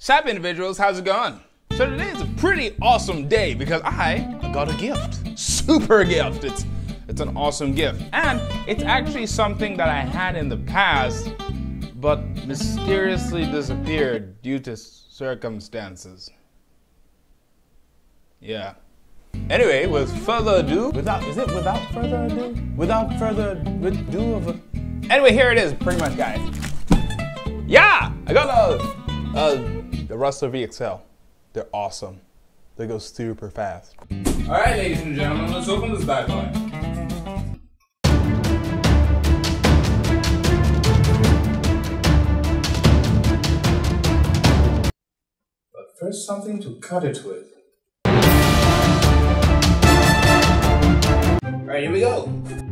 Sup individuals, how's it going? So today is a pretty awesome day because I got a gift. Super gift. It's an awesome gift. And it's actually something that I had in the past but mysteriously disappeared due to circumstances. Yeah. Anyway, Anyway, here it is, pretty much, guys. Yeah! I got the Rustler VXL. They're awesome. They go super fast. Alright, ladies and gentlemen, let's open this bad boy. But first, something to cut it with. Alright, here we go. All right.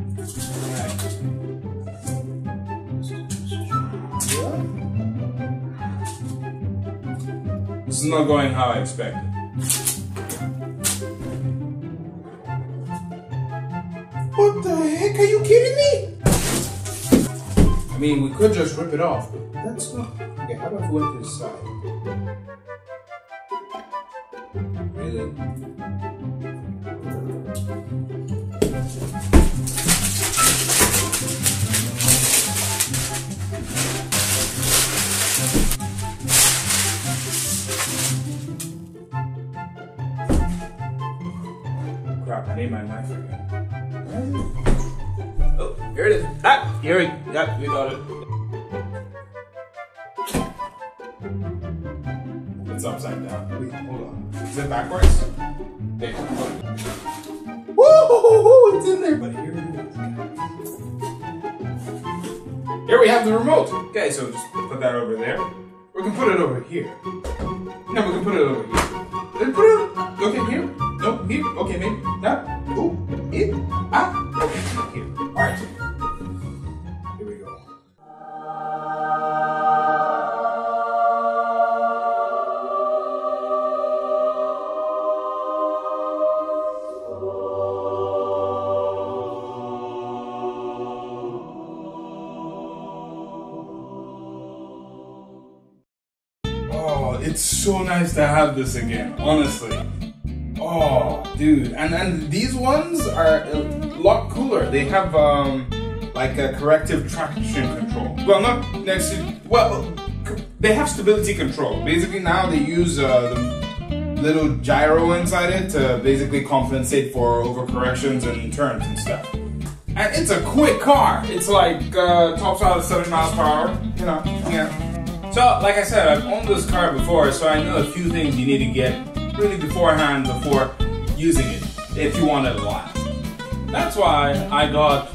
This is not going how I expected. What the heck? Are you kidding me? I mean, we could just rip it off, but that's not... Okay, how about if we went to the side? Really? Crap, I need my knife again. Oh, here it is. Ah, here it is. Yeah, we got it. It's upside down. Wait, hold on. Is it backwards? There you go. Woo! It's in there. But here it is. Here we have the remote. Okay, so just put that over there. We can put it over here. No, we can put it over here. Then put it. Okay, here. No, here, okay, maybe, that, ooh, it, ah, okay, here, all right, here we go. Oh, it's so nice to have this again, honestly. Oh, dude, and then these ones are a lot cooler. They have like a corrective traction control. Well, not next to, well, they have stability control. Basically, now they use the little gyro inside it to basically compensate for overcorrections and turns and stuff. And it's a quick car. It's like tops out at 7 miles per hour. You know, yeah. So, like I said, I've owned this car before, so I know a few things you need to get really beforehand before using it if you want it to last. That's why I got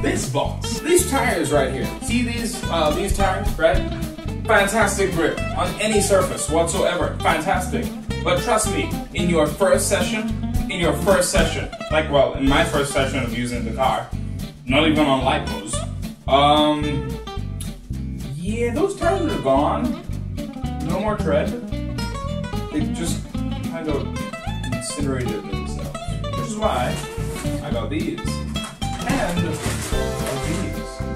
this box. These tires right here. See these tires, right? Fantastic grip on any surface whatsoever. Fantastic. But trust me, in your first session, like, well, in my first session of using the car, not even on lipos, yeah, those tires are gone. No more tread. They just kind of incinerated themselves, which is why I got these, and these.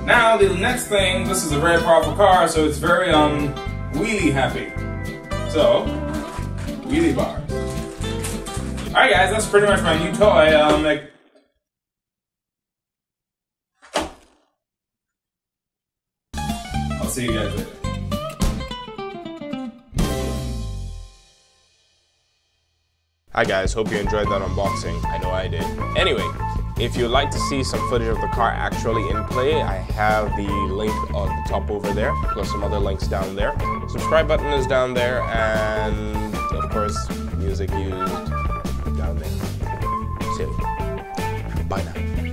Now the next thing, this is a very powerful car, so it's very wheelie happy. So, wheelie bar. Alright guys, that's pretty much my new toy, like... I'll see you guys later. Hi guys, hope you enjoyed that unboxing. I know I did. Anyway, if you'd like to see some footage of the car actually in play, I have the link on the top over there, plus some other links down there. Subscribe button is down there, and of course, music used down there. See you. Bye now.